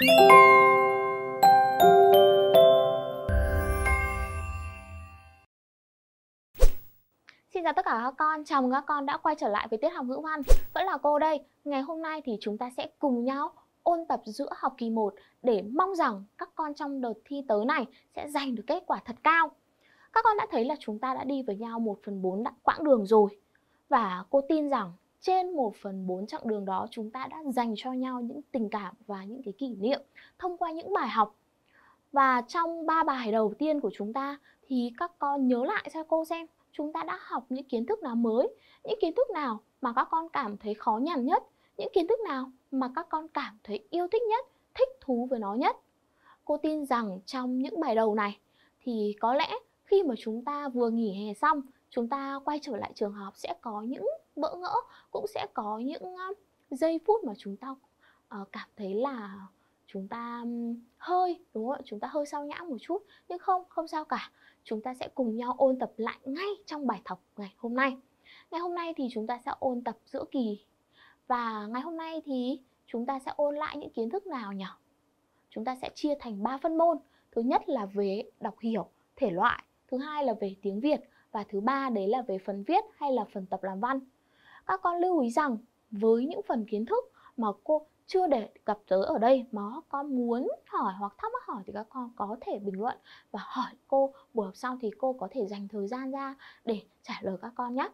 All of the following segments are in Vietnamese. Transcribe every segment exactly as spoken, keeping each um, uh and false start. Xin chào tất cả các con, chào mừng các con đã quay trở lại với tiết học ngữ văn. Vẫn là cô đây. Ngày hôm nay thì chúng ta sẽ cùng nhau ôn tập giữa học kỳ một để mong rằng các con trong đợt thi tới này sẽ giành được kết quả thật cao. Các con đã thấy là chúng ta đã đi với nhau một phần bốn quãng đường rồi. Và cô tin rằng trên một phần bốn chặng đường đó chúng ta đã dành cho nhau những tình cảm và những cái kỷ niệm thông qua những bài học. Và trong ba bài đầu tiên của chúng ta thì các con nhớ lại cho cô xem chúng ta đã học những kiến thức nào mới, những kiến thức nào mà các con cảm thấy khó nhằn nhất, những kiến thức nào mà các con cảm thấy yêu thích nhất, thích thú với nó nhất. Cô tin rằng trong những bài đầu này thì có lẽ khi mà chúng ta vừa nghỉ hè xong, chúng ta quay trở lại trường học sẽ có những bỡ ngỡ, cũng sẽ có những giây phút mà chúng ta cảm thấy là chúng ta hơi, đúng không? Chúng ta hơi sao nhãng một chút. Nhưng không, không sao cả. Chúng ta sẽ cùng nhau ôn tập lại ngay trong bài học ngày hôm nay. Ngày hôm nay thì chúng ta sẽ ôn tập giữa kỳ. Và ngày hôm nay thì chúng ta sẽ ôn lại những kiến thức nào nhỉ? Chúng ta sẽ chia thành ba phân môn. Thứ nhất là về đọc hiểu, thể loại. Thứ hai là về tiếng Việt. Và thứ ba đấy là về phần viết hay là phần tập làm văn. Các con lưu ý rằng với những phần kiến thức mà cô chưa đề cập tới ở đây mà con muốn hỏi hoặc thắc mắc hỏi thì các con có thể bình luận và hỏi cô. Buổi học sau thì cô có thể dành thời gian ra để trả lời các con nhé.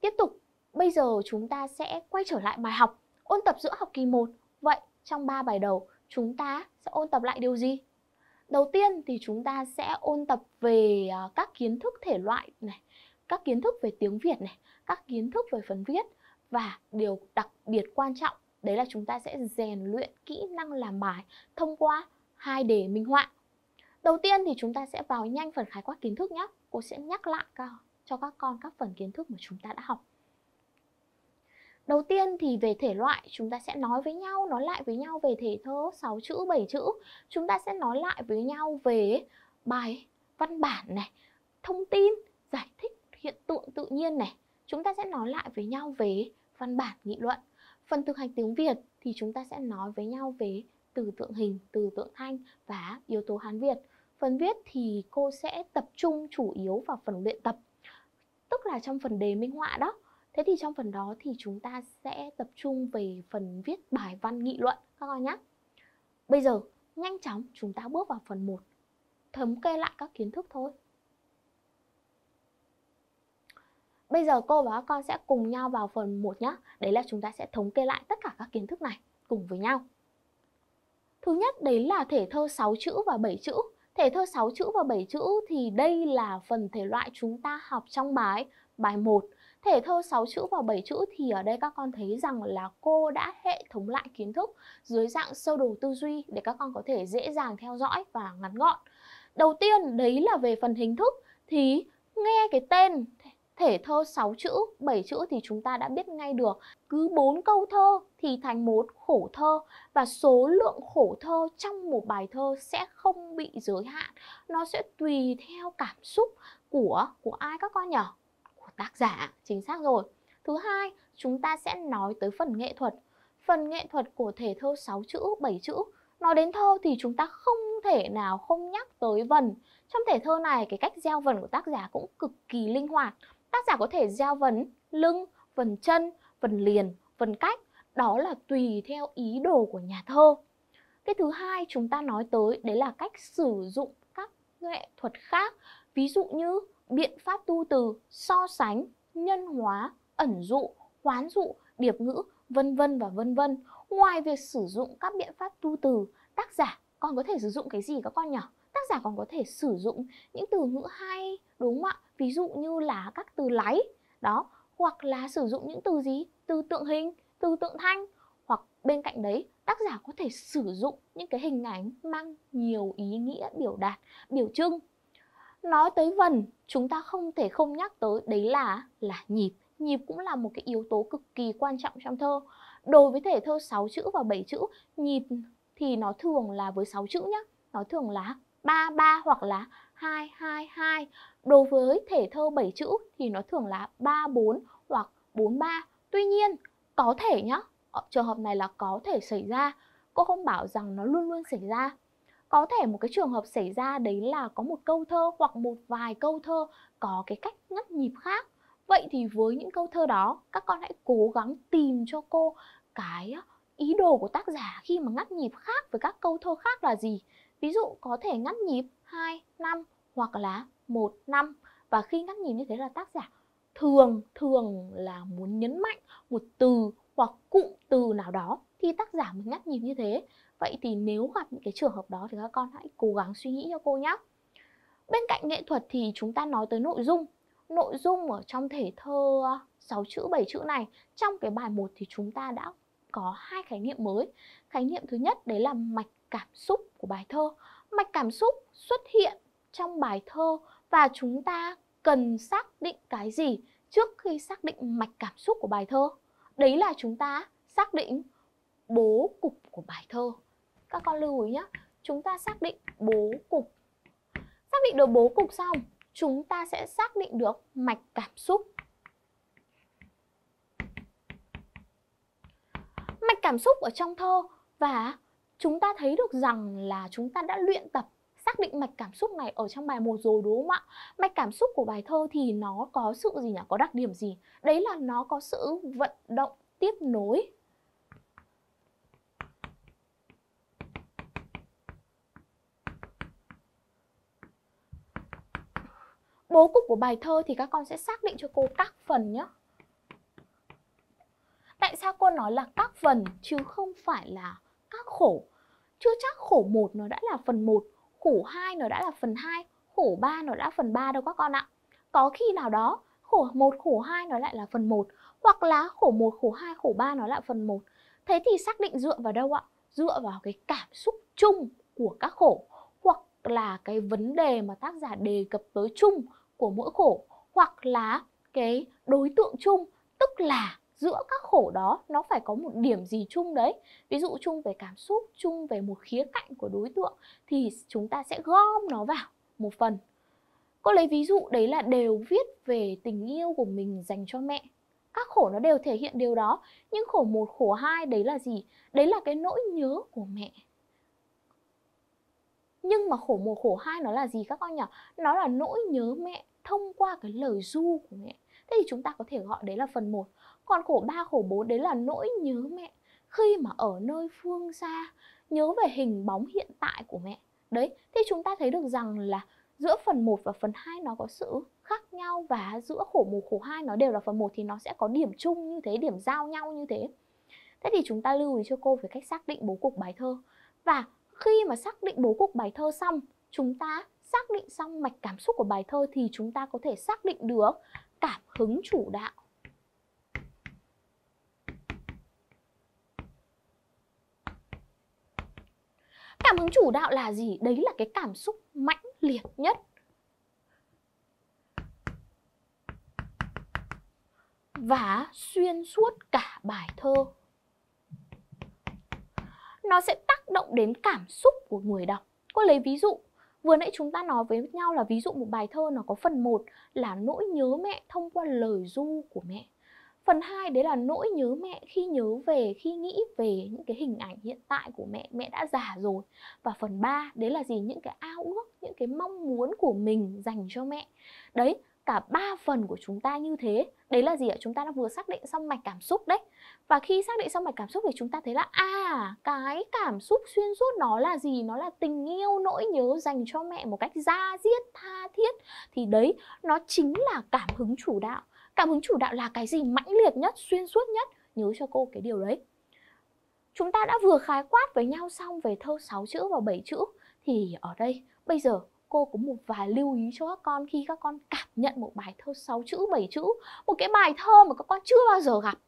Tiếp tục, bây giờ chúng ta sẽ quay trở lại bài học, ôn tập giữa học kỳ một. Vậy trong ba bài đầu chúng ta sẽ ôn tập lại điều gì? Đầu tiên thì chúng ta sẽ ôn tập về các kiến thức thể loại này, các kiến thức về tiếng Việt này, các kiến thức về phần viết và điều đặc biệt quan trọng đấy là chúng ta sẽ rèn luyện kỹ năng làm bài thông qua hai đề minh họa. Đầu tiên thì chúng ta sẽ vào nhanh phần khái quát kiến thức nhé. Cô sẽ nhắc lại cho các con các phần kiến thức mà chúng ta đã học. Đầu tiên thì về thể loại, chúng ta sẽ nói với nhau, nói lại với nhau về thể thơ sáu chữ, bảy chữ. Chúng ta sẽ nói lại với nhau về bài văn bản này, thông tin, giải thích hiện tượng tự nhiên này. Chúng ta sẽ nói lại với nhau về văn bản nghị luận. Phần thực hành tiếng Việt thì chúng ta sẽ nói với nhau về từ tượng hình, từ tượng thanh và yếu tố Hán Việt. Phần viết thì cô sẽ tập trung chủ yếu vào phần luyện tập, tức là trong phần đề minh họa đó. Thế thì trong phần đó thì chúng ta sẽ tập trung về phần viết bài văn nghị luận các con nhé. Bây giờ nhanh chóng chúng ta bước vào phần một, thống kê lại các kiến thức thôi. Bây giờ cô và các con sẽ cùng nhau vào phần một nhé. Đấy là chúng ta sẽ thống kê lại tất cả các kiến thức này cùng với nhau. Thứ nhất đấy là thể thơ sáu chữ và bảy chữ. Thể thơ sáu chữ và bảy chữ thì đây là phần thể loại chúng ta học trong bài bài một. Thể thơ sáu chữ và bảy chữ thì ở đây các con thấy rằng là cô đã hệ thống lại kiến thức dưới dạng sơ đồ tư duy để các con có thể dễ dàng theo dõi và ngắn gọn. Đầu tiên đấy là về phần hình thức thì nghe cái tên thể thơ sáu chữ, bảy chữ thì chúng ta đã biết ngay được cứ bốn câu thơ thì thành một khổ thơ và số lượng khổ thơ trong một bài thơ sẽ không bị giới hạn. Nó sẽ tùy theo cảm xúc của của ai các con nhỉ? Tác giả, chính xác rồi. Thứ hai, chúng ta sẽ nói tới phần nghệ thuật. Phần nghệ thuật của thể thơ sáu chữ, bảy chữ. Nói đến thơ thì chúng ta không thể nào không nhắc tới vần. Trong thể thơ này, cái cách gieo vần của tác giả cũng cực kỳ linh hoạt. Tác giả có thể gieo vần lưng, vần chân, vần liền, vần cách. Đó là tùy theo ý đồ của nhà thơ. Cái thứ hai chúng ta nói tới, đấy là cách sử dụng các nghệ thuật khác. Ví dụ như biện pháp tu từ, so sánh, nhân hóa, ẩn dụ, hoán dụ, điệp ngữ, vân vân và vân vân. Ngoài việc sử dụng các biện pháp tu từ, tác giả còn có thể sử dụng cái gì các con nhỉ? Tác giả còn có thể sử dụng những từ ngữ hay, đúng không ạ? Ví dụ như là các từ láy, đó, hoặc là sử dụng những từ gì? Từ tượng hình, từ tượng thanh, hoặc bên cạnh đấy, tác giả có thể sử dụng những cái hình ảnh mang nhiều ý nghĩa biểu đạt, biểu trưng. Nói tới vần, chúng ta không thể không nhắc tới đấy là là nhịp. Nhịp cũng là một cái yếu tố cực kỳ quan trọng trong thơ. Đối với thể thơ sáu chữ và bảy chữ, nhịp thì nó thường là với sáu chữ nhé. Nó thường là ba ba hoặc là hai hai hai. Đối với thể thơ bảy chữ thì nó thường là ba bốn hoặc bốn ba. Tuy nhiên, có thể nhé, trường hợp này là có thể xảy ra. Cô không bảo rằng nó luôn luôn xảy ra. Có thể một cái trường hợp xảy ra đấy là có một câu thơ hoặc một vài câu thơ có cái cách ngắt nhịp khác. Vậy thì với những câu thơ đó, các con hãy cố gắng tìm cho cô cái ý đồ của tác giả khi mà ngắt nhịp khác với các câu thơ khác là gì. Ví dụ có thể ngắt nhịp hai, năm hoặc là một, năm. Và khi ngắt nhịp như thế là tác giả thường thường là muốn nhấn mạnh một từ hoặc cụm từ nào đó thì tác giả mới ngắt nhịp như thế. Vậy thì nếu gặp những cái trường hợp đó thì các con hãy cố gắng suy nghĩ cho cô nhé. Bên cạnh nghệ thuật thì chúng ta nói tới nội dung. Nội dung ở trong thể thơ sáu chữ, bảy chữ này, trong cái bài một thì chúng ta đã có hai khái niệm mới. Khái niệm thứ nhất đấy là mạch cảm xúc của bài thơ. Mạch cảm xúc xuất hiện trong bài thơ và chúng ta cần xác định cái gì trước khi xác định mạch cảm xúc của bài thơ? Đấy là chúng ta xác định bố cục của bài thơ. Các con lưu ý nhé, chúng ta xác định bố cục. Xác định được bố cục xong, chúng ta sẽ xác định được mạch cảm xúc. Mạch cảm xúc ở trong thơ và chúng ta thấy được rằng là chúng ta đã luyện tập xác định mạch cảm xúc này ở trong bài một rồi đúng không ạ? Mạch cảm xúc của bài thơ thì nó có sự gì nhỉ? Có đặc điểm gì? Đấy là nó có sự vận động tiếp nối. Bố cục của bài thơ thì các con sẽ xác định cho cô các phần nhé. Tại sao cô nói là các phần chứ không phải là các khổ? Chưa chắc khổ một nó đã là phần một, khổ hai nó đã là phần hai, khổ ba nó đã phần ba đâu các con ạ. Có khi nào đó khổ một, khổ hai nó lại là phần một, hoặc là khổ một, khổ hai, khổ ba nó lại phần một. Thế thì xác định dựa vào đâu ạ? Dựa vào cái cảm xúc chung của các khổ, hoặc là cái vấn đề mà tác giả đề cập tới chung của mỗi khổ, hoặc là cái đối tượng chung, tức là giữa các khổ đó nó phải có một điểm gì chung đấy. Ví dụ chung về cảm xúc, chung về một khía cạnh của đối tượng thì chúng ta sẽ gom nó vào một phần. Cô lấy ví dụ đấy là đều viết về tình yêu của mình dành cho mẹ. Các khổ nó đều thể hiện điều đó. Nhưng khổ một, khổ hai đấy là gì? Đấy là cái nỗi nhớ của mẹ. Nhưng mà khổ một, khổ hai nó là gì các con nhỉ? Nó là nỗi nhớ mẹ thông qua cái lời ru của mẹ. Thế thì chúng ta có thể gọi đấy là phần một. Còn khổ ba, khổ bốn đấy là nỗi nhớ mẹ khi mà ở nơi phương xa, nhớ về hình bóng hiện tại của mẹ. Đấy, thì chúng ta thấy được rằng là giữa phần một và phần hai nó có sự khác nhau. Và giữa khổ một, khổ hai nó đều là phần một thì nó sẽ có điểm chung như thế, điểm giao nhau như thế. Thế thì chúng ta lưu ý cho cô về cách xác định bố cục bài thơ. Và khi mà xác định bố cục bài thơ xong, chúng ta xác định xong mạch cảm xúc của bài thơ thì chúng ta có thể xác định được cảm hứng chủ đạo. Cảm hứng chủ đạo là gì? Đấy là cái cảm xúc mãnh liệt nhất. Và xuyên suốt cả bài thơ. Nó sẽ tác động đến cảm xúc của người đọc. Cô lấy ví dụ, vừa nãy chúng ta nói với nhau là ví dụ một bài thơ nó có phần một là nỗi nhớ mẹ thông qua lời ru của mẹ. Phần hai đấy là nỗi nhớ mẹ khi nhớ về, khi nghĩ về những cái hình ảnh hiện tại của mẹ, mẹ đã già rồi. Và phần ba đấy là gì? Những cái ao ước, những cái mong muốn của mình dành cho mẹ. Đấy, cả ba phần của chúng ta như thế. Đấy là gì ạ? Chúng ta đã vừa xác định xong mạch cảm xúc đấy. Và khi xác định xong mạch cảm xúc thì chúng ta thấy là à, cái cảm xúc xuyên suốt nó là gì? Nó là tình yêu, nỗi nhớ dành cho mẹ một cách da diết, tha thiết. Thì đấy, nó chính là cảm hứng chủ đạo. Cảm hứng chủ đạo là cái gì mãnh liệt nhất, xuyên suốt nhất. Nhớ cho cô cái điều đấy. Chúng ta đã vừa khái quát với nhau xong về thơ sáu chữ và bảy chữ. Thì ở đây bây giờ cô có một vài lưu ý cho các con khi các con cảm nhận một bài thơ sáu chữ, bảy chữ. Một cái bài thơ mà các con chưa bao giờ gặp.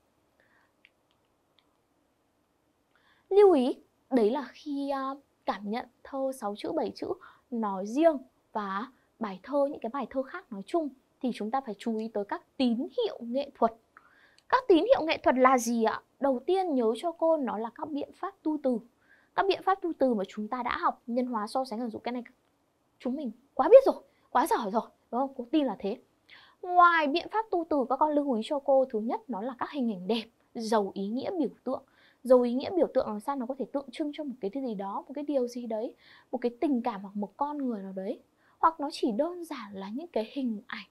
Lưu ý, đấy là khi cảm nhận thơ sáu chữ, bảy chữ nói riêng và bài thơ, những cái bài thơ khác nói chung, thì chúng ta phải chú ý tới các tín hiệu nghệ thuật. Các tín hiệu nghệ thuật là gì ạ? Đầu tiên nhớ cho cô nó là các biện pháp tu từ. Các biện pháp tu từ mà chúng ta đã học nhân hóa, so sánh, hằng dụ, cái này chúng mình quá biết rồi, quá giỏi rồi, đúng không? Cô tin là thế. Ngoài biện pháp tu từ, các con lưu ý cho cô thứ nhất nó là các hình ảnh đẹp, giàu ý nghĩa biểu tượng. Dù ý nghĩa biểu tượng làm sao nó có thể tượng trưng cho một cái gì đó, một cái điều gì đấy, một cái tình cảm hoặc một con người nào đấy, hoặc nó chỉ đơn giản là những cái hình ảnh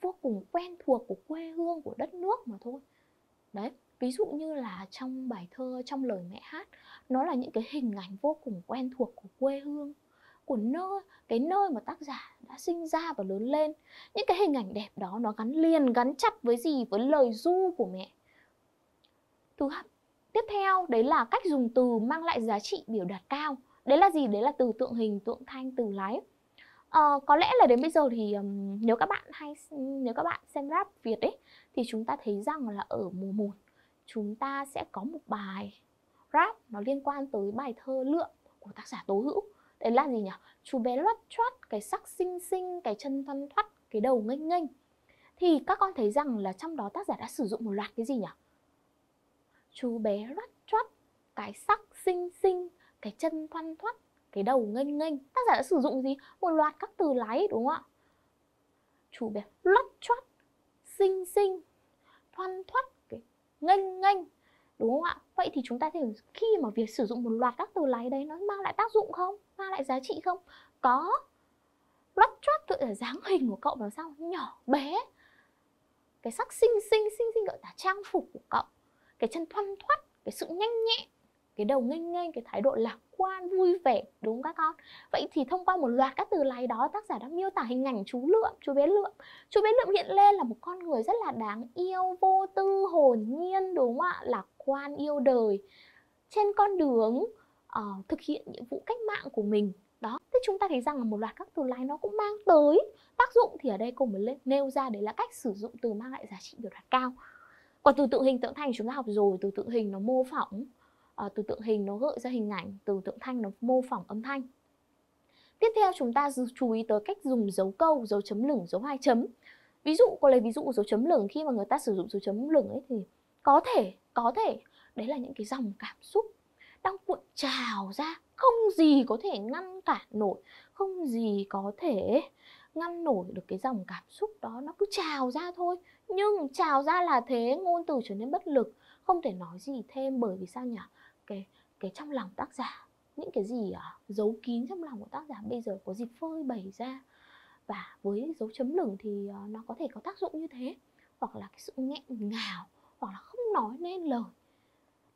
vô cùng quen thuộc của quê hương, của đất nước mà thôi. Đấy, ví dụ như là trong bài thơ, trong lời mẹ hát, nó là những cái hình ảnh vô cùng quen thuộc của quê hương, của nơi, cái nơi mà tác giả đã sinh ra và lớn lên. Những cái hình ảnh đẹp đó nó gắn liền, gắn chặt với gì? Với lời ru của mẹ. Thứ tiếp theo đấy là cách dùng từ mang lại giá trị biểu đạt cao. Đấy là gì? Đấy là từ tượng hình, tượng thanh, từ lái. À, có lẽ là đến bây giờ thì um, nếu các bạn hay nếu các bạn xem rap Việt ấy thì chúng ta thấy rằng là ở mùa một chúng ta sẽ có một bài rap nó liên quan tới bài thơ Lượm của tác giả Tố Hữu. Đấy là gì nhỉ? Chú bé loắt choắt, cái sắc xinh xinh, cái chân thoăn thoắt, cái đầu nghênh nghênh. Thì các con thấy rằng là trong đó tác giả đã sử dụng một loạt cái gì nhỉ? Chú bé loắt choắt, cái sắc xinh xinh, cái chân thoăn thoắt, cái đầu nghênh nghênh. Tác giả đã sử dụng gì? Một loạt các từ lái, đúng không ạ? Chú bé loắt choắt, xinh xinh, thoăn thoắt, cái nghênh nghênh, đúng không ạ? Vậy thì chúng ta thấy khi mà việc sử dụng một loạt các từ lái đấy nó mang lại tác dụng không? Mang lại giá trị không? Có. Loắt choắt tự là dáng hình của cậu nó sao? Nhỏ bé. Cái sắc xinh xinh, xinh xinh gọi là trang phục của cậu. Cái chân thoăn thoắt, cái sự nhanh nhẹn. Cái đầu nghênh nghênh, cái thái độ lạc quan, vui vẻ, đúng không các con? Vậy thì thông qua một loạt các từ lái đó, tác giả đã miêu tả hình ảnh chú Lượm, chú bé Lượm. Chú bé Lượm hiện lên là một con người rất là đáng yêu, vô tư, hồn nhiên, đúng không ạ? Lạc quan, yêu đời, trên con đường uh, thực hiện nhiệm vụ cách mạng của mình. Đó, thế chúng ta thấy rằng là một loạt các từ lái nó cũng mang tới tác dụng. Thì ở đây cô mới nêu ra đấy là cách sử dụng từ mang lại giá trị biểu đạt cao. Còn từ tượng hình, tượng thanh chúng ta học rồi. Từ tượng hình nó mô phỏng, À, từ tượng hình nó gợi ra hình ảnh, từ tượng thanh nó mô phỏng âm thanh. Tiếp theo chúng ta chú ý tới cách dùng dấu câu, dấu chấm lửng, dấu hai chấm. Ví dụ, cô lấy ví dụ dấu chấm lửng. Khi mà người ta sử dụng dấu chấm lửng ấy thì có thể, có thể đấy là những cái dòng cảm xúc đang cuộn trào ra, không gì có thể ngăn cản nổi, không gì có thể ngăn nổi được cái dòng cảm xúc đó, nó cứ trào ra thôi. Nhưng trào ra là thế, ngôn từ trở nên bất lực, không thể nói gì thêm. Bởi vì sao nhỉ? Cái, cái trong lòng tác giả, những cái gì à, giấu kín trong lòng của tác giả bây giờ có dịp phơi bày ra. Và với dấu chấm lửng thì à, nó có thể có tác dụng như thế. Hoặc là cái sự nghẹn ngào, hoặc là không nói nên lời.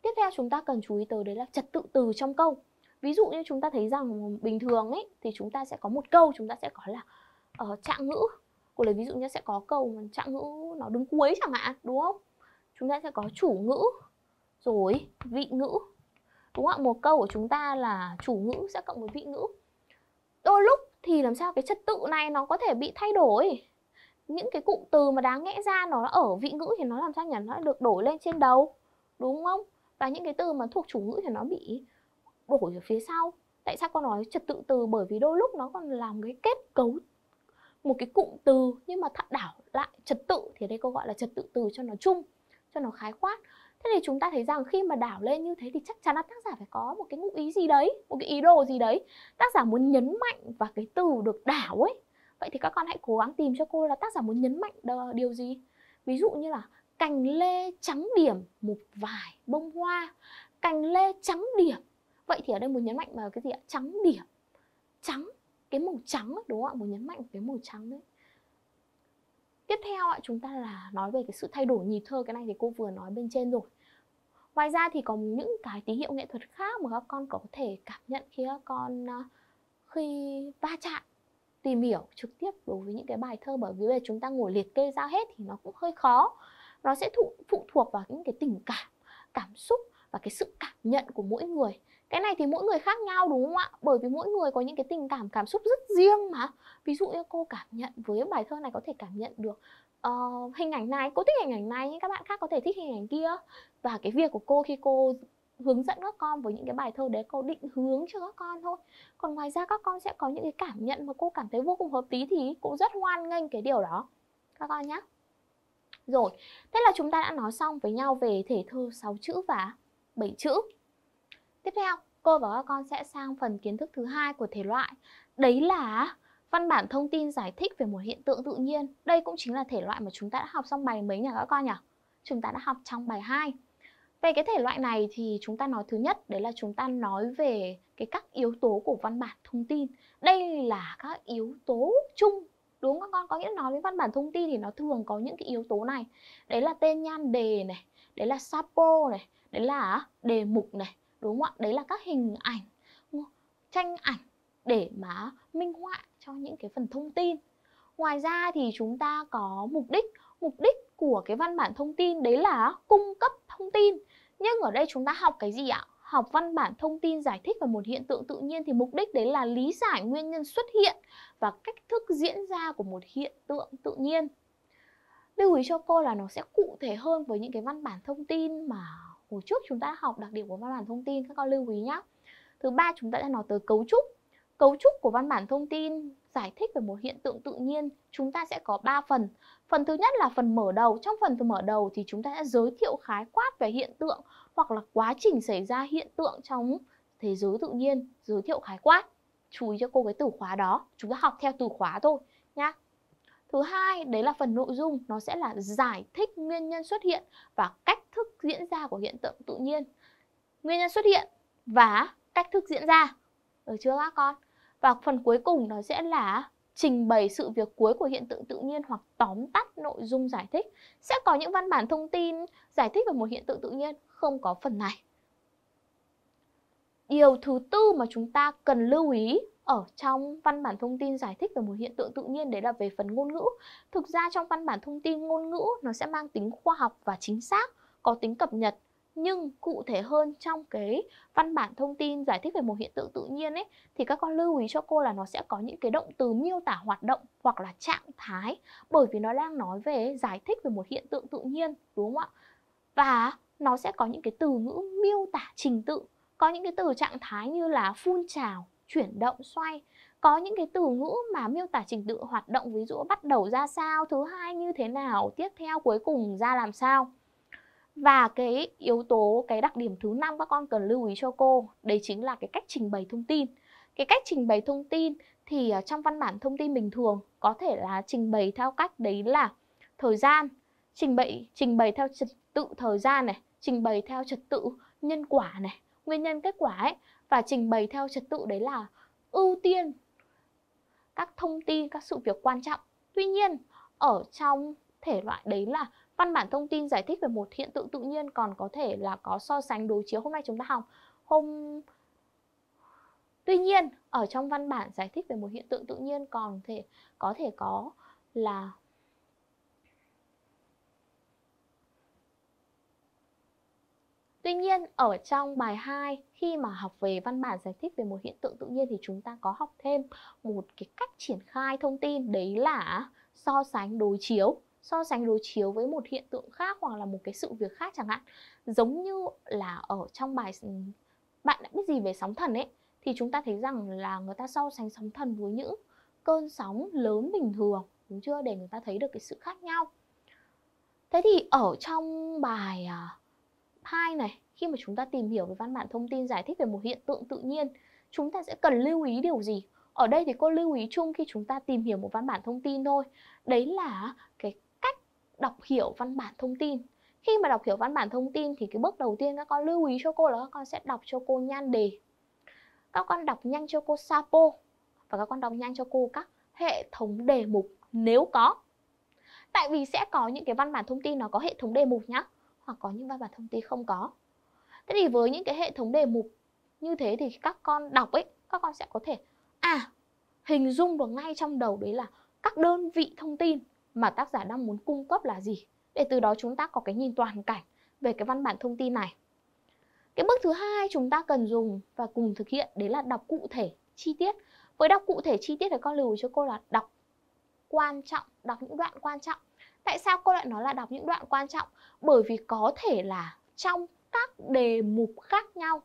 Tiếp theo chúng ta cần chú ý tới đấy là trật tự từ trong câu. Ví dụ như chúng ta thấy rằng bình thường ấy thì chúng ta sẽ có một câu, chúng ta sẽ có là uh, trạng ngữ. Cô lấy ví dụ như sẽ có câu trạng ngữ nó đứng cuối chẳng hạn, đúng không? Chúng ta sẽ có chủ ngữ, rồi vị ngữ, đúng không? Một câu của chúng ta là chủ ngữ sẽ cộng với vị ngữ. Đôi lúc thì làm sao cái trật tự này nó có thể bị thay đổi. Những cái cụm từ mà đáng lẽ ra nó ở vị ngữ thì nó làm sao nhỉ? Nó được đổi lên trên đầu, đúng không? Và những cái từ mà thuộc chủ ngữ thì nó bị đổi ở phía sau. Tại sao con nói trật tự từ? Bởi vì đôi lúc nó còn làm cái kết cấu một cái cụm từ nhưng mà đảo lại trật tự. Thì đây cô gọi là trật tự từ cho nó chung, cho nó khái quát. Thế thì chúng ta thấy rằng khi mà đảo lên như thế thì chắc chắn là tác giả phải có một cái ngụ ý gì đấy, một cái ý đồ gì đấy. Tác giả muốn nhấn mạnh và cái từ được đảo ấy. Vậy thì các con hãy cố gắng tìm cho cô là tác giả muốn nhấn mạnh điều gì. Ví dụ như là cành lê trắng điểm một vài bông hoa. Cành lê trắng điểm. Vậy thì ở đây muốn nhấn mạnh vào cái gì ạ? Trắng điểm. Trắng, cái màu trắng ấy, đúng không ạ? Muốn nhấn mạnh cái màu trắng đấy. Tiếp theo ạ, chúng ta là nói về cái sự thay đổi nhịp thơ. Cái này thì cô vừa nói bên trên rồi. Ngoài ra thì có những cái tín hiệu nghệ thuật khác mà các con có thể cảm nhận khi các con khi va chạm, tìm hiểu trực tiếp đối với những cái bài thơ. Bởi vì bây giờ chúng ta ngồi liệt kê ra hết thì nó cũng hơi khó. Nó sẽ thụ, phụ thuộc vào những cái tình cảm, cảm xúc và cái sự cảm nhận của mỗi người. Cái này thì mỗi người khác nhau, đúng không ạ? Bởi vì mỗi người có những cái tình cảm, cảm xúc rất riêng mà. Ví dụ như cô cảm nhận với bài thơ này có thể cảm nhận được uh, hình ảnh này, cô thích hình ảnh này, nhưng các bạn khác có thể thích hình ảnh kia. Và cái việc của cô khi cô hướng dẫn các con với những cái bài thơ đấy, cô định hướng cho các con thôi. Còn ngoài ra các con sẽ có những cái cảm nhận mà cô cảm thấy vô cùng hợp lý thì cô rất hoan nghênh cái điều đó, các con nhé. Rồi, thế là chúng ta đã nói xong với nhau về thể thơ sáu chữ và bảy chữ. Tiếp theo, cô và các con sẽ sang phần kiến thức thứ hai của thể loại. Đấy là văn bản thông tin giải thích về một hiện tượng tự nhiên. Đây cũng chính là thể loại mà chúng ta đã học xong bài mấy nhỉ các con nhỉ? Chúng ta đã học trong bài hai. Về cái thể loại này thì chúng ta nói thứ nhất, đấy là chúng ta nói về cái các yếu tố của văn bản thông tin. Đây là các yếu tố chung, đúng không các con? Có nghĩa nói với văn bản thông tin thì nó thường có những cái yếu tố này. Đấy là tên nhan đề này, đấy là sapo này, đấy là đề mục này, đúng không ạ? Đấy là các hình ảnh, tranh ảnh để mà minh họa cho những cái phần thông tin. Ngoài ra thì chúng ta có mục đích. Mục đích của cái văn bản thông tin đấy là cung cấp thông tin. Nhưng ở đây chúng ta học cái gì ạ? Học văn bản thông tin giải thích về một hiện tượng tự nhiên thì mục đích đấy là lý giải nguyên nhân xuất hiện và cách thức diễn ra của một hiện tượng tự nhiên. Lưu ý cho cô là nó sẽ cụ thể hơn với những cái văn bản thông tin mà hồi trước chúng ta học, đặc điểm của văn bản thông tin, các con lưu ý nhé. Thứ ba, chúng ta đã nói tới cấu trúc. Cấu trúc của văn bản thông tin giải thích về một hiện tượng tự nhiên, chúng ta sẽ có ba phần. Phần thứ nhất là phần mở đầu. Trong phần mở đầu thì chúng ta sẽ giới thiệu khái quát về hiện tượng hoặc là quá trình xảy ra hiện tượng trong thế giới tự nhiên, giới thiệu khái quát. Chú ý cho cô cái từ khóa đó, chúng ta học theo từ khóa thôi nhá. Thứ hai, đấy là phần nội dung, nó sẽ là giải thích nguyên nhân xuất hiện và cách thức diễn ra của hiện tượng tự nhiên. Nguyên nhân xuất hiện và cách thức diễn ra. Được chưa các con? Và phần cuối cùng nó sẽ là trình bày sự việc cuối của hiện tượng tự nhiên hoặc tóm tắt nội dung giải thích. Sẽ có những văn bản thông tin giải thích về một hiện tượng tự nhiên không có phần này. Điều thứ tư mà chúng ta cần lưu ý ở trong văn bản thông tin giải thích về một hiện tượng tự nhiên đấy là về phần ngôn ngữ. Thực ra trong văn bản thông tin, ngôn ngữ nó sẽ mang tính khoa học và chính xác, có tính cập nhật. Nhưng cụ thể hơn trong cái văn bản thông tin giải thích về một hiện tượng tự nhiên ấy, thì các con lưu ý cho cô là nó sẽ có những cái động từ miêu tả hoạt động hoặc là trạng thái, bởi vì nó đang nói về giải thích về một hiện tượng tự nhiên, đúng không ạ? Và nó sẽ có những cái từ ngữ miêu tả trình tự, có những cái từ trạng thái như là phun trào, chuyển động, xoay. Có những cái từ ngữ mà miêu tả trình tự hoạt động, ví dụ bắt đầu ra sao, thứ hai như thế nào, tiếp theo cuối cùng ra làm sao. Và cái yếu tố, cái đặc điểm thứ năm các con cần lưu ý cho cô, đấy chính là cái cách trình bày thông tin. Cái cách trình bày thông tin thì trong văn bản thông tin bình thường có thể là trình bày theo cách đấy là thời gian, trình bày, trình bày theo trật tự thời gian này, trình bày theo trật tự nhân quả này, nguyên nhân kết quả ấy, và trình bày theo trật tự đấy là ưu tiên các thông tin, các sự việc quan trọng. Tuy nhiên, ở trong thể loại đấy là văn bản thông tin giải thích về một hiện tượng tự nhiên còn có thể là có so sánh đối chiếu, hôm nay chúng ta học. Hôm... Tuy nhiên, ở trong văn bản giải thích về một hiện tượng tự nhiên còn thể có thể có là Tuy nhiên, ở trong bài hai, khi mà học về văn bản giải thích về một hiện tượng tự nhiên thì chúng ta có học thêm một cái cách triển khai thông tin, đấy là so sánh đối chiếu. So sánh đối chiếu với một hiện tượng khác hoặc là một cái sự việc khác chẳng hạn. Giống như là ở trong bài Bạn đã biết gì về sóng thần ấy, thì chúng ta thấy rằng là người ta so sánh sóng thần với những cơn sóng lớn bình thường, đúng chưa? Để người ta thấy được cái sự khác nhau. Thế thì ở trong bài hai này, khi mà chúng ta tìm hiểu về văn bản thông tin giải thích về một hiện tượng tự nhiên, chúng ta sẽ cần lưu ý điều gì? Ở đây thì cô lưu ý chung khi chúng ta tìm hiểu một văn bản thông tin thôi, đấy là cái đọc hiểu văn bản thông tin. Khi mà đọc hiểu văn bản thông tin thì cái bước đầu tiên các con lưu ý cho cô là các con sẽ đọc cho cô nhan đề, các con đọc nhanh cho cô sapo, và các con đọc nhanh cho cô các hệ thống đề mục nếu có. Tại vì sẽ có những cái văn bản thông tin nó có hệ thống đề mục nhá, hoặc có những văn bản thông tin không có. Thế thì với những cái hệ thống đề mục như thế thì các con đọc ấy, các con sẽ có thể à hình dung được ngay trong đầu đấy là các đơn vị thông tin mà tác giả đang muốn cung cấp là gì, để từ đó chúng ta có cái nhìn toàn cảnh về cái văn bản thông tin này. Cái bước thứ hai chúng ta cần dùng và cùng thực hiện đấy là đọc cụ thể chi tiết. Với đọc cụ thể chi tiết thì con lưu ý cho cô là đọc quan trọng, đọc những đoạn quan trọng. Tại sao cô lại nói là đọc những đoạn quan trọng? Bởi vì có thể là trong các đề mục khác nhau,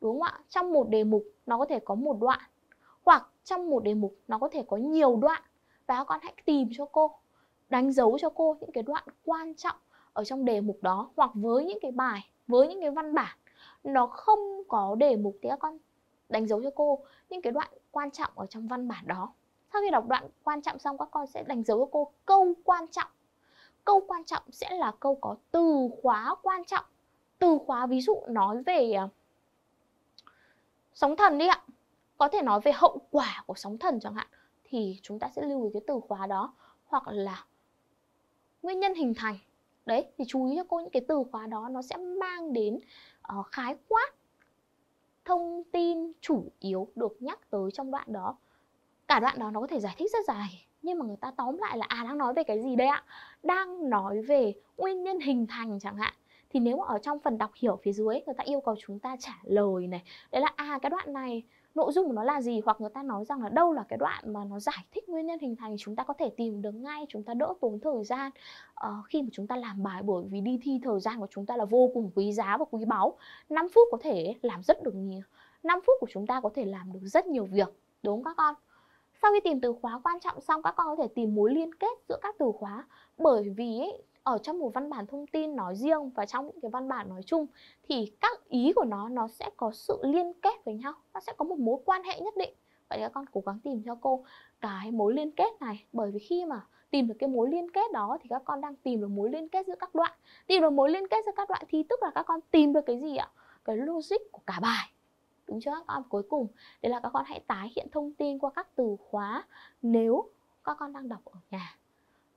đúng không ạ? Trong một đề mục nó có thể có một đoạn, hoặc trong một đề mục nó có thể có nhiều đoạn. Và các con hãy tìm cho cô, đánh dấu cho cô những cái đoạn quan trọng ở trong đề mục đó, hoặc với những cái bài, với những cái văn bản nó không có đề mục thì các con đánh dấu cho cô những cái đoạn quan trọng ở trong văn bản đó. Sau khi đọc đoạn quan trọng xong, các con sẽ đánh dấu cho cô câu quan trọng. Câu quan trọng sẽ là câu có từ khóa quan trọng. từ khóa ví dụ nói về sóng thần đi ạ, có thể nói về hậu quả của sóng thần chẳng hạn, thì chúng ta sẽ lưu ý cái từ khóa đó, hoặc là nguyên nhân hình thành. Đấy, thì chú ý cho cô những cái từ khóa đó nó sẽ mang đến uh, khái quát thông tin chủ yếu được nhắc tới trong đoạn đó. Cả đoạn đó nó có thể giải thích rất dài, nhưng mà người ta tóm lại là à đang nói về cái gì đây ạ? Đang nói về nguyên nhân hình thành chẳng hạn. Thì nếu mà ở trong phần đọc hiểu phía dưới người ta yêu cầu chúng ta trả lời này, đấy là à cái đoạn này nội dung của nó là gì, hoặc người ta nói rằng là đâu là cái đoạn mà nó giải thích nguyên nhân hình thành, chúng ta có thể tìm được ngay, chúng ta đỡ tốn thời gian ờ, khi mà chúng ta làm bài, bởi vì đi thi thời gian của chúng ta là vô cùng quý giá và quý báu. Năm phút có thể làm rất được nhiều, năm phút của chúng ta có thể làm được rất nhiều việc, đúng không các con? Sau khi tìm từ khóa quan trọng xong, các con có thể tìm mối liên kết giữa các từ khóa, bởi vì ấy, ở trong một văn bản thông tin nói riêng và trong những cái văn bản nói chung thì các ý của nó nó sẽ có sự liên kết với nhau, nó sẽ có một mối quan hệ nhất định. Vậy các con cố gắng tìm cho cô cái mối liên kết này, bởi vì khi mà tìm được cái mối liên kết đó thì các con đang tìm được mối liên kết giữa các đoạn. Tìm được mối liên kết giữa các đoạn thì tức là các con tìm được cái gì ạ? Cái logic của cả bài, đúng chưa các con? Cuối cùng đấy là các con hãy tái hiện thông tin qua các từ khóa nếu các con đang đọc ở nhà.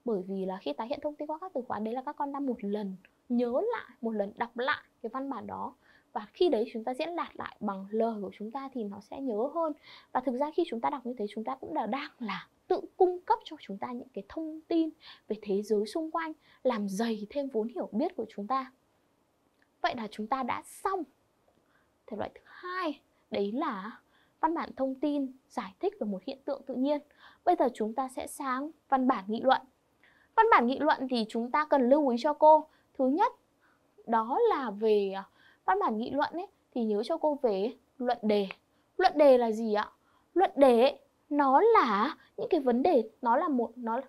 Bởi vì là khi tái hiện thông tin qua các từ khóa, đấy là các con đang một lần nhớ lại, một lần đọc lại cái văn bản đó. Và khi đấy chúng ta diễn đạt lại bằng lời của chúng ta thì nó sẽ nhớ hơn. Và thực ra khi chúng ta đọc như thế, chúng ta cũng đã đang là tự cung cấp cho chúng ta những cái thông tin về thế giới xung quanh, làm dày thêm vốn hiểu biết của chúng ta. Vậy là chúng ta đã xong thể loại thứ hai, đấy là văn bản thông tin giải thích về một hiện tượng tự nhiên. Bây giờ chúng ta sẽ sang văn bản nghị luận. Văn bản nghị luận thì chúng ta cần lưu ý cho cô. Thứ nhất, đó là về văn bản nghị luận ấy, thì nhớ cho cô về luận đề. Luận đề là gì ạ? Luận đề ấy, nó là những cái vấn đề, nó là một... nó là...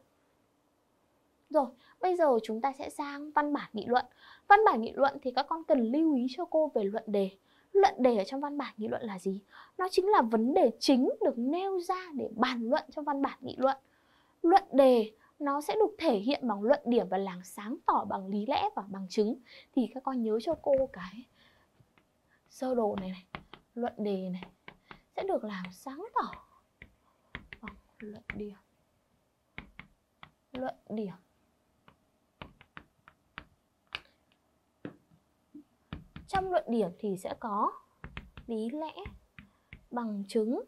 Rồi, bây giờ chúng ta sẽ sang văn bản nghị luận. Văn bản nghị luận thì các con cần lưu ý cho cô về luận đề. Luận đề ở trong văn bản nghị luận là gì? Nó chính là vấn đề chính được nêu ra để bàn luận trong văn bản nghị luận. Luận đề... nó sẽ được thể hiện bằng luận điểm và làm sáng tỏ bằng lý lẽ và bằng chứng. Thì các con nhớ cho cô cái sơ đồ này này, luận đề này sẽ được làm sáng tỏ bằng luận điểm. Luận điểm trong luận điểm thì sẽ có lý lẽ, bằng chứng,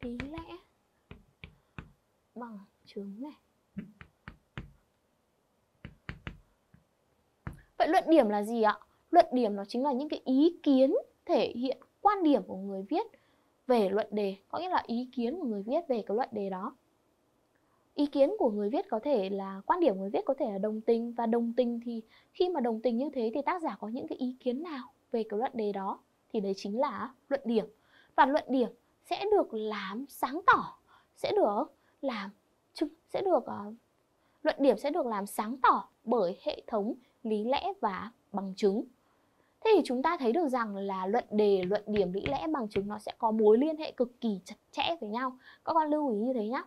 lý lẽ, bằng chứng này. Vậy luận điểm là gì ạ? Luận điểm nó chính là những cái ý kiến thể hiện quan điểm của người viết về luận đề, có nghĩa là ý kiến của người viết về cái luận đề đó. Ý kiến của người viết có thể là, quan điểm của người viết có thể là đồng tình, và đồng tình thì khi mà đồng tình như thế thì tác giả có những cái ý kiến nào về cái luận đề đó, thì đấy chính là luận điểm. Và luận điểm sẽ được làm sáng tỏ, sẽ được làm sẽ được uh, luận điểm sẽ được làm sáng tỏ bởi hệ thống lý lẽ và bằng chứng. Thế thì chúng ta thấy được rằng là luận đề, luận điểm, lý lẽ, bằng chứng nó sẽ có mối liên hệ cực kỳ chặt chẽ với nhau. Các con lưu ý như thế nhé.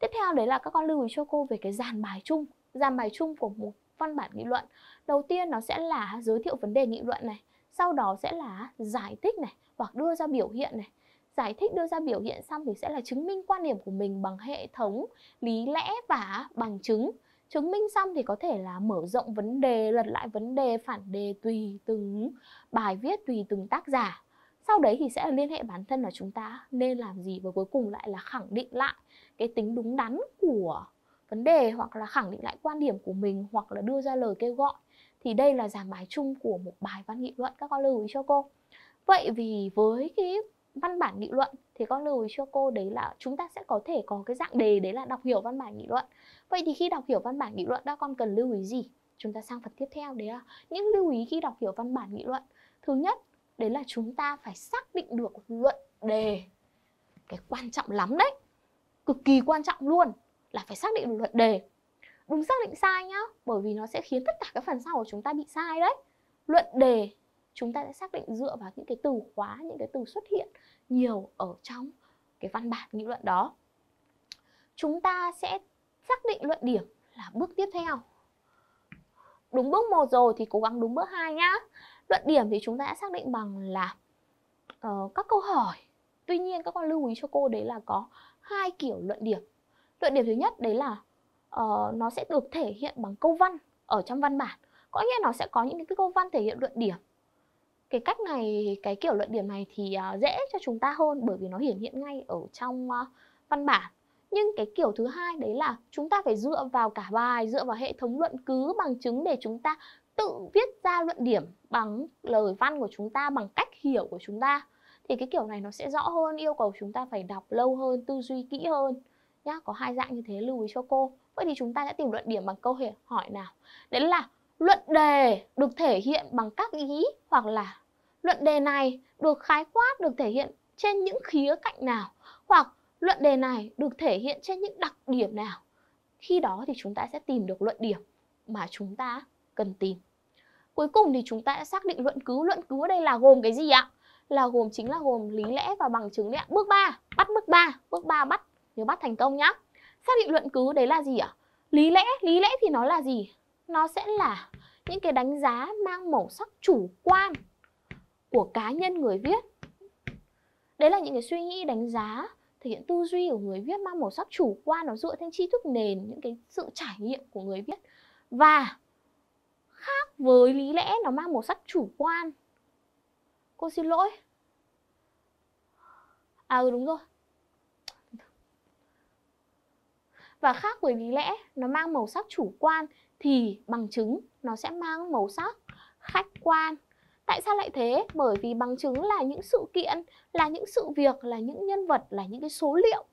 Tiếp theo đấy là các con lưu ý cho cô về cái dàn bài chung. Dàn bài chung của một văn bản nghị luận. Đầu tiên nó sẽ là giới thiệu vấn đề nghị luận này, sau đó sẽ là giải thích này hoặc đưa ra biểu hiện này. Giải thích đưa ra biểu hiện xong thì sẽ là chứng minh quan điểm của mình bằng hệ thống lý lẽ và bằng chứng. Chứng minh xong thì có thể là mở rộng vấn đề, lật lại vấn đề, phản đề tùy từng bài viết, tùy từng tác giả. Sau đấy thì sẽ là liên hệ bản thân là chúng ta nên làm gì, và cuối cùng lại là khẳng định lại cái tính đúng đắn của vấn đề, hoặc là khẳng định lại quan điểm của mình, hoặc là đưa ra lời kêu gọi. Thì đây là dàn bài chung của một bài văn nghị luận, các con lưu ý cho cô. Vậy vì với cái văn bản nghị luận thì con lưu ý cho cô đấy là chúng ta sẽ có thể có cái dạng đề, đấy là đọc hiểu văn bản nghị luận. Vậy thì khi đọc hiểu văn bản nghị luận các con cần lưu ý gì? Chúng ta sang phần tiếp theo, đấy là những lưu ý khi đọc hiểu văn bản nghị luận. Thứ nhất, đấy là chúng ta phải xác định được luận đề. Cái quan trọng lắm đấy, cực kỳ quan trọng luôn, là phải xác định được luận đề. Đúng xác định sai nhá, bởi vì nó sẽ khiến tất cả các phần sau của chúng ta bị sai đấy. Luận đề chúng ta sẽ xác định dựa vào những cái từ khóa, những cái từ xuất hiện nhiều ở trong cái văn bản nghị luận đó. Chúng ta sẽ Xác định luận điểm là bước tiếp theo. Đúng bước một rồi thì cố gắng đúng bước hai nhá. Luận điểm thì chúng ta đã xác định bằng là uh, các câu hỏi. Tuy nhiên các con lưu ý cho cô đấy là có hai kiểu luận điểm. Luận điểm thứ nhất đấy là uh, nó sẽ được thể hiện bằng câu văn ở trong văn bản. Có nghĩa nó sẽ có những cái câu văn thể hiện luận điểm. Cái cách này, cái kiểu luận điểm này thì uh, dễ cho chúng ta hơn bởi vì nó hiển hiện ngay ở trong uh, văn bản. Nhưng cái kiểu thứ hai đấy là chúng ta phải dựa vào cả bài, dựa vào hệ thống luận cứ bằng chứng để chúng ta tự viết ra luận điểm bằng lời văn của chúng ta, bằng cách hiểu của chúng ta. Thì cái kiểu này nó sẽ rõ hơn, yêu cầu chúng ta phải đọc lâu hơn, tư duy kỹ hơn nhá. Có hai dạng như thế, lưu ý cho cô. Vậy thì chúng ta đã tìm luận điểm bằng câu hỏi nào? Đấy là luận đề được thể hiện bằng các ý, hoặc là luận đề này được khái quát, được thể hiện trên những khía cạnh nào, hoặc luận đề này được thể hiện trên những đặc điểm nào. Khi đó thì chúng ta sẽ tìm được luận điểm mà chúng ta cần tìm. Cuối cùng thì chúng ta đã xác định luận cứ. Luận cứ ở đây là gồm cái gì ạ? Là gồm chính là gồm lý lẽ và bằng chứng đấy ạ. Bước ba, bắt bước ba. Bước ba bắt, nhớ bắt thành công nhá. Xác định luận cứ đấy là gì ạ? Lý lẽ, lý lẽ thì nó là gì? Nó sẽ là những cái đánh giá mang màu sắc chủ quan của cá nhân người viết. Đấy là những cái suy nghĩ, đánh giá, thể hiện tư duy của người viết mang màu sắc chủ quan. Nó dựa trên tri thức nền, những cái sự trải nghiệm của người viết. Và khác với lý lẽ, nó mang màu sắc chủ quan. Cô xin lỗi. À ừ đúng rồi. Và khác với lý lẽ, nó mang màu sắc chủ quan, thì bằng chứng nó sẽ mang màu sắc khách quan. Tại sao lại thế? Bởi vì bằng chứng là những sự kiện, là những sự việc, là những nhân vật, là những cái số liệu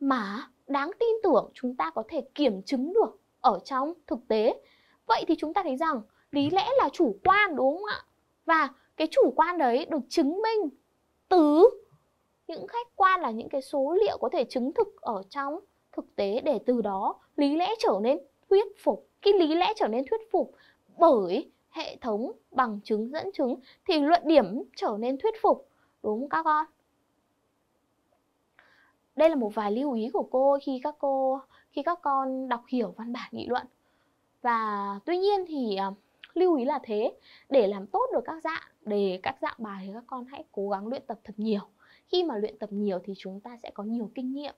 mà đáng tin tưởng chúng ta có thể kiểm chứng được ở trong thực tế. Vậy thì chúng ta thấy rằng lý lẽ là chủ quan đúng không ạ? Và cái chủ quan đấy được chứng minh từ những khách quan là những cái số liệu có thể chứng thực ở trong thực tế, để từ đó lý lẽ trở nên thuyết phục. Khi lý lẽ trở nên thuyết phục bởi hệ thống bằng chứng dẫn chứng thì luận điểm trở nên thuyết phục. Đúng không các con? Đây là một vài lưu ý của cô khi các cô khi các con đọc hiểu văn bản nghị luận. Và tuy nhiên thì uh, lưu ý là thế, để làm tốt được các dạng đề, các dạng bài thì các con hãy cố gắng luyện tập thật nhiều. Khi mà luyện tập nhiều thì chúng ta sẽ có nhiều kinh nghiệm.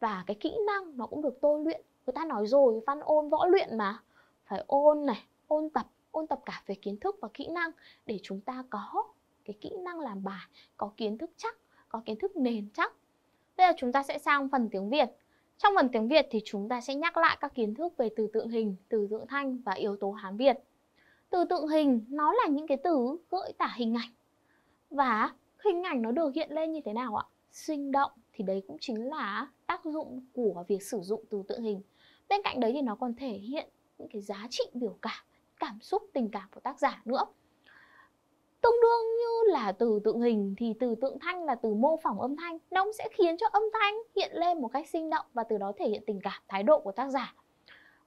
Và cái kỹ năng nó cũng được tôi luyện. Người ta nói rồi, văn ôn võ luyện mà. Phải ôn này, ôn tập, ôn tập cả về kiến thức và kỹ năng để chúng ta có cái kỹ năng làm bài, có kiến thức chắc, có kiến thức nền chắc. Bây giờ chúng ta sẽ sang phần tiếng Việt. Trong phần tiếng Việt thì chúng ta sẽ nhắc lại các kiến thức về từ tượng hình, từ tượng thanh và yếu tố Hán Việt. Từ tượng hình nó là những cái từ gợi tả hình ảnh. Và hình ảnh nó được hiện lên như thế nào ạ? Sinh động, thì đấy cũng chính là tác dụng của việc sử dụng từ tượng hình. Bên cạnh đấy thì nó còn thể hiện những cái giá trị biểu cảm, cảm xúc, tình cảm của tác giả nữa. Tương đương như là từ tượng hình thì từ tượng thanh là từ mô phỏng âm thanh. Nó cũng sẽ khiến cho âm thanh hiện lên một cách sinh động và từ đó thể hiện tình cảm, thái độ của tác giả.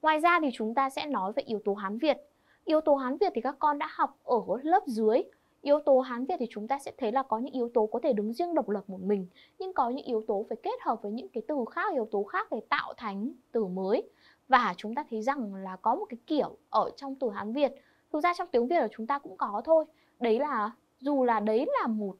Ngoài ra thì chúng ta sẽ nói về yếu tố Hán Việt. Yếu tố Hán Việt thì các con đã học ở lớp dưới. Yếu tố Hán Việt thì chúng ta sẽ thấy là có những yếu tố có thể đứng riêng độc lập một mình, nhưng có những yếu tố phải kết hợp với những cái từ khác, yếu tố khác để tạo thành từ mới. Và chúng ta thấy rằng là có một cái kiểu ở trong từ Hán Việt, thực ra trong tiếng Việt của chúng ta cũng có thôi. Đấy là dù là đấy là một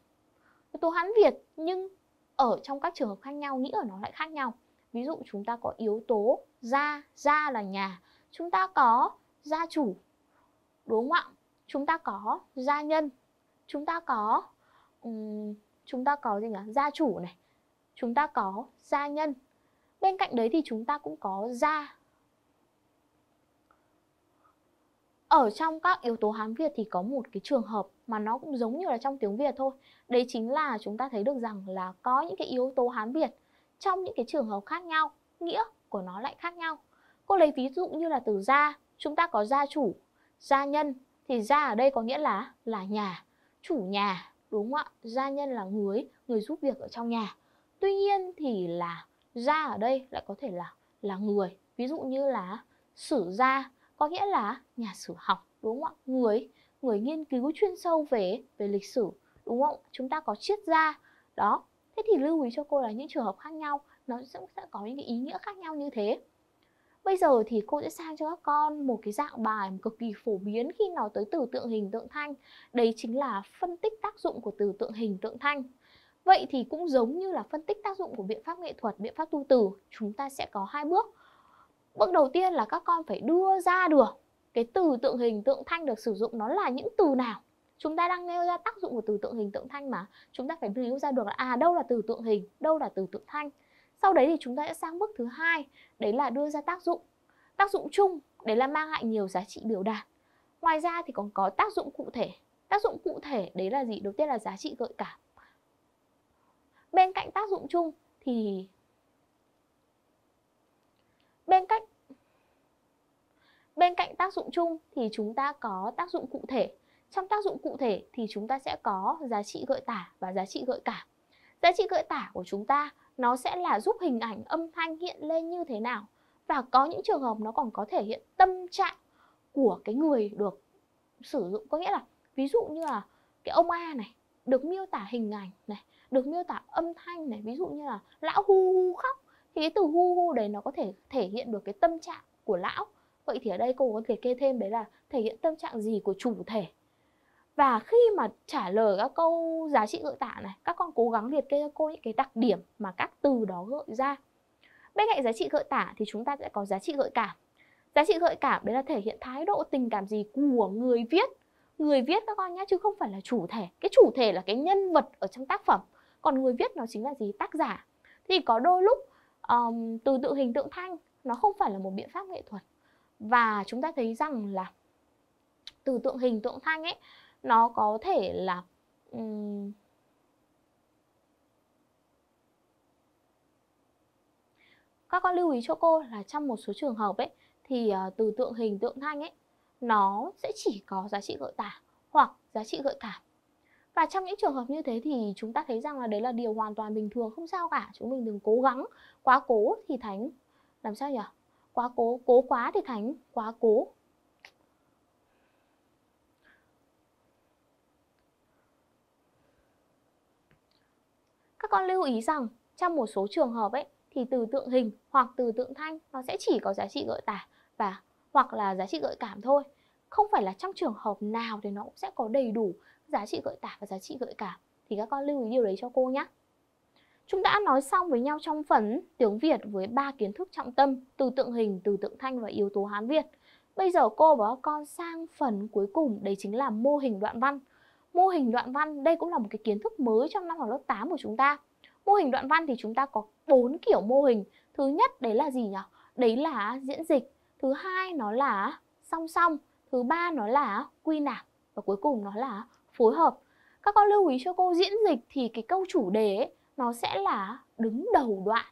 yếu tố Hán Việt nhưng ở trong các trường hợp khác nhau nghĩa nó lại khác nhau. Ví dụ chúng ta có yếu tố gia, gia là nhà. Chúng ta có gia chủ, đúng không ạ? Chúng ta có gia nhân. Chúng ta có um, chúng ta có gì nhỉ? Gia chủ này. Chúng ta có gia nhân. Bên cạnh đấy thì chúng ta cũng có gia. Ở trong các yếu tố Hán Việt thì có một cái trường hợp mà nó cũng giống như là trong tiếng Việt thôi. Đấy chính là chúng ta thấy được rằng là có những cái yếu tố Hán Việt trong những cái trường hợp khác nhau, nghĩa của nó lại khác nhau. Cô lấy ví dụ như là từ gia, chúng ta có gia chủ, gia nhân. Thì gia ở đây có nghĩa là là nhà, chủ nhà, đúng không ạ? Gia nhân là người, người giúp việc ở trong nhà. Tuy nhiên thì là gia ở đây lại có thể là là người. Ví dụ như là sử gia có nghĩa là nhà sử học, đúng không ạ? Người, người nghiên cứu chuyên sâu về về lịch sử, đúng không? Chúng ta có triết gia. Đó, thế thì lưu ý cho cô là những trường hợp khác nhau nó sẽ có những cái ý nghĩa khác nhau như thế. Bây giờ thì cô sẽ sang cho các con một cái dạng bài cực kỳ phổ biến khi nói tới từ tượng hình tượng thanh. Đấy chính là phân tích tác dụng của từ tượng hình tượng thanh. Vậy thì cũng giống như là phân tích tác dụng của biện pháp nghệ thuật, biện pháp tu từ, chúng ta sẽ có hai bước. Bước đầu tiên là các con phải đưa ra được cái từ tượng hình tượng thanh được sử dụng nó là những từ nào. Chúng ta đang nêu ra tác dụng của từ tượng hình tượng thanh mà. Chúng ta phải nêu ra được là à, đâu là từ tượng hình, đâu là từ tượng thanh. Sau đấy thì chúng ta sẽ sang bước thứ hai, đấy là đưa ra tác dụng. Tác dụng chung, đấy là mang lại nhiều giá trị biểu đạt. Ngoài ra thì còn có tác dụng cụ thể. Tác dụng cụ thể, đấy là gì? Đầu tiên là giá trị gợi cảm. Bên cạnh tác dụng chung thì... Bên cạnh... Bên cạnh tác dụng chung thì chúng ta có tác dụng cụ thể. Trong tác dụng cụ thể thì chúng ta sẽ có giá trị gợi tả và giá trị gợi cảm. Giá trị gợi tả của chúng ta nó sẽ là giúp hình ảnh âm thanh hiện lên như thế nào. Và có những trường hợp nó còn có thể hiện tâm trạng của cái người được sử dụng. Có nghĩa là ví dụ như là cái ông A này được miêu tả hình ảnh này, được miêu tả âm thanh này. Ví dụ như là lão hu hu khóc. Thì cái từ hu hu đấy nó có thể thể hiện được cái tâm trạng của lão. Vậy thì ở đây cô có thể kê thêm đấy là thể hiện tâm trạng gì của chủ thể. Và khi mà trả lời các câu giá trị gợi tả này, các con cố gắng liệt kê cho cô những cái đặc điểm mà các từ đó gợi ra. Bên cạnh giá trị gợi tả thì chúng ta sẽ có giá trị gợi cảm. Giá trị gợi cảm đấy là thể hiện thái độ tình cảm gì của người viết. Người viết các con nhé, chứ không phải là chủ thể. Cái chủ thể là cái nhân vật ở trong tác phẩm. Còn người viết nó chính là gì? Tác giả. Thì có đôi lúc um, từ tượng hình tượng thanh nó không phải là một biện pháp nghệ thuật. Và chúng ta thấy rằng là từ tượng hình tượng thanh ấy, nó có thể là um, các con lưu ý cho cô là trong một số trường hợp ấy thì uh, từ tượng hình tượng thanh ấy nó sẽ chỉ có giá trị gợi tả hoặc giá trị gợi cảm. Và trong những trường hợp như thế thì chúng ta thấy rằng là đấy là điều hoàn toàn bình thường, không sao cả. Chúng mình đừng cố gắng quá cố thì thành làm sao nhỉ? Quá cố cố quá thì thành quá cố. Các con lưu ý rằng trong một số trường hợp ấy thì từ tượng hình hoặc từ tượng thanh nó sẽ chỉ có giá trị gợi tả và hoặc là giá trị gợi cảm thôi. Không phải là trong trường hợp nào thì nó cũng sẽ có đầy đủ giá trị gợi tả và giá trị gợi cảm. Thì các con lưu ý điều đấy cho cô nhé. Chúng đã nói xong với nhau trong phần tiếng Việt với ba kiến thức trọng tâm: từ tượng hình, từ tượng thanh và yếu tố Hán Việt. Bây giờ cô và các con sang phần cuối cùng, đấy chính là mô hình đoạn văn. Mô hình đoạn văn, đây cũng là một cái kiến thức mới trong năm học lớp tám của chúng ta. Mô hình đoạn văn thì chúng ta có bốn kiểu mô hình. Thứ nhất đấy là gì nhỉ? Đấy là diễn dịch. Thứ hai nó là song song. Thứ ba nó là quy nạp. Và cuối cùng nó là phối hợp. Các con lưu ý cho cô, diễn dịch thì cái câu chủ đề ấy, nó sẽ là đứng đầu đoạn.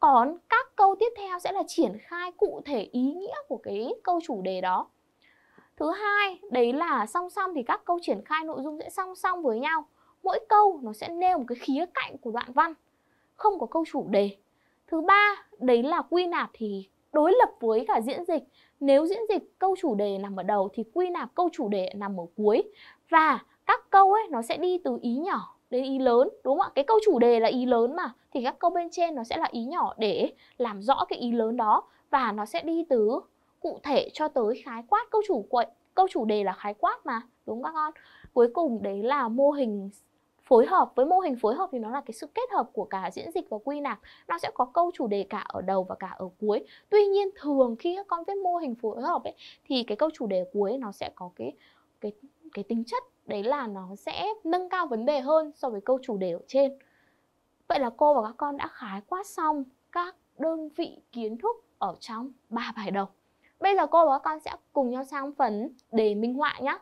Còn các câu tiếp theo sẽ là triển khai cụ thể ý nghĩa của cái câu chủ đề đó. Thứ hai, đấy là song song thì các câu triển khai nội dung sẽ song song với nhau. Mỗi câu nó sẽ nêu một cái khía cạnh của đoạn văn, không có câu chủ đề. Thứ ba, đấy là quy nạp thì đối lập với cả diễn dịch. Nếu diễn dịch câu chủ đề nằm ở đầu thì quy nạp câu chủ đề nằm ở cuối. Và các câu ấy nó sẽ đi từ ý nhỏ đến ý lớn, đúng không ạ? Cái câu chủ đề là ý lớn mà, thì các câu bên trên nó sẽ là ý nhỏ để làm rõ cái ý lớn đó. Và nó sẽ đi từ cụ thể cho tới khái quát. Câu chủ quậy, câu chủ đề là khái quát mà, đúng các con? Cuối cùng đấy là mô hình phối hợp. Với mô hình phối hợp thì nó là cái sự kết hợp của cả diễn dịch và quy nạp. Nó sẽ có câu chủ đề cả ở đầu và cả ở cuối. Tuy nhiên thường khi các con viết mô hình phối hợp ấy, thì cái câu chủ đề cuối nó sẽ có cái cái cái tính chất đấy là nó sẽ nâng cao vấn đề hơn so với câu chủ đề ở trên. Vậy là cô và các con đã khái quát xong các đơn vị kiến thức ở trong ba bài đầu. Bây giờ cô và các con sẽ cùng nhau sang phần đề minh họa nhé.